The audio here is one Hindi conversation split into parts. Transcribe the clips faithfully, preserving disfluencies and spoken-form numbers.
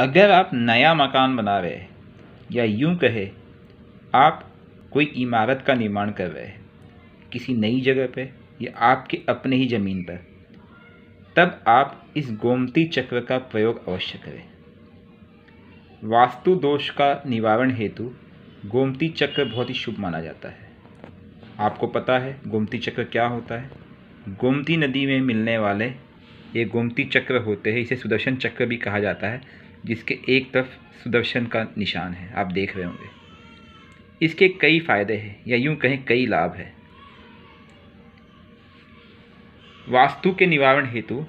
अगर आप नया मकान बना रहे हैं या यूं कहे आप कोई इमारत का निर्माण कर रहे हैं किसी नई जगह पे या आपके अपने ही ज़मीन पर, तब आप इस गोमती चक्र का प्रयोग अवश्य करें। वास्तु दोष का निवारण हेतु गोमती चक्र बहुत ही शुभ माना जाता है। आपको पता है गोमती चक्र क्या होता है? गोमती नदी में मिलने वाले ये गोमती चक्र होते हैं। इसे सुदर्शन चक्र भी कहा जाता है, जिसके एक तरफ सुदर्शन का निशान है, आप देख रहे होंगे। इसके कई फायदे हैं या यूं कहें कई लाभ हैं। वास्तु के निवारण हेतु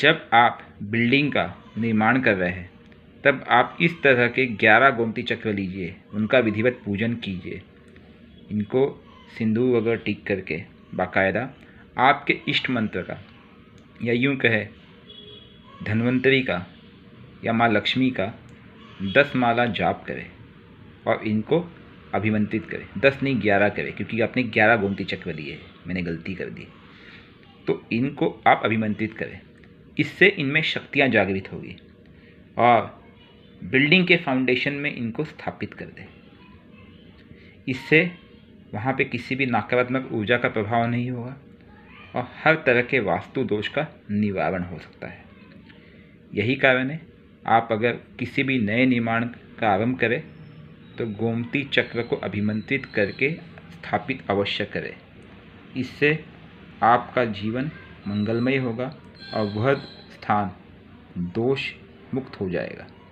जब आप बिल्डिंग का निर्माण कर रहे हैं, तब आप इस तरह के ग्यारह गोमती चक्र लीजिए, उनका विधिवत पूजन कीजिए। इनको सिंदूर वगैरह टिक करके बाकायदा आपके इष्ट मंत्र का या यूं कहे धन्वंतरी का या माँ लक्ष्मी का दस माला जाप करें और इनको अभिमंत्रित करें। दस नहीं ग्यारह करें, क्योंकि आपने ग्यारह गोमती चक्र लिए हैं, मैंने गलती कर दी। तो इनको आप अभिमंत्रित करें, इससे इनमें शक्तियाँ जागृत होगी और बिल्डिंग के फाउंडेशन में इनको स्थापित कर दें। इससे वहाँ पे किसी भी नकारात्मक ऊर्जा का प्रभाव नहीं होगा और हर तरह के वास्तु दोष का निवारण हो सकता है। यही कारण है आप अगर किसी भी नए निर्माण का आरंभ करें तो गोमती चक्र को अभिमंत्रित करके स्थापित अवश्य करें। इससे आपका जीवन मंगलमय होगा और वह स्थान दोष मुक्त हो जाएगा।